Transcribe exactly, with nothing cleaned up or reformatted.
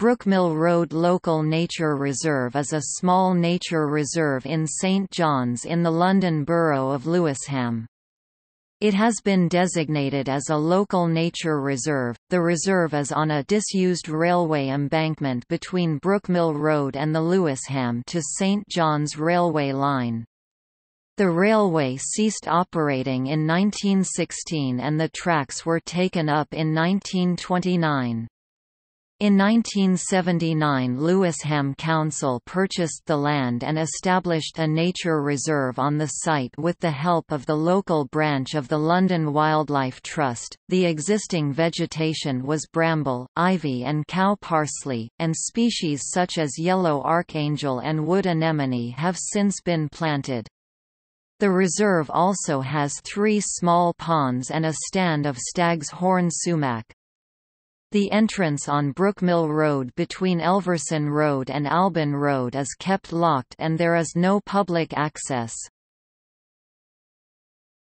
Brookmill Road Local Nature Reserve is a small nature reserve in Saint Johns in the London Borough of Lewisham. It has been designated as a local nature reserve. The reserve is on a disused railway embankment between Brookmill Road and the Lewisham to Saint Johns railway line. The railway ceased operating in nineteen sixteen and the tracks were taken up in nineteen twenty-nine. In nineteen seventy-nine, Lewisham Council purchased the land and established a nature reserve on the site with the help of the local branch of the London Wildlife Trust. The existing vegetation was bramble, ivy, and cow parsley, and species such as yellow archangel and wood anemone have since been planted. The reserve also has three small ponds and a stand of stag's horn sumac. The entrance on Brookmill Road between Elverson Road and Alban Road is kept locked and there is no public access.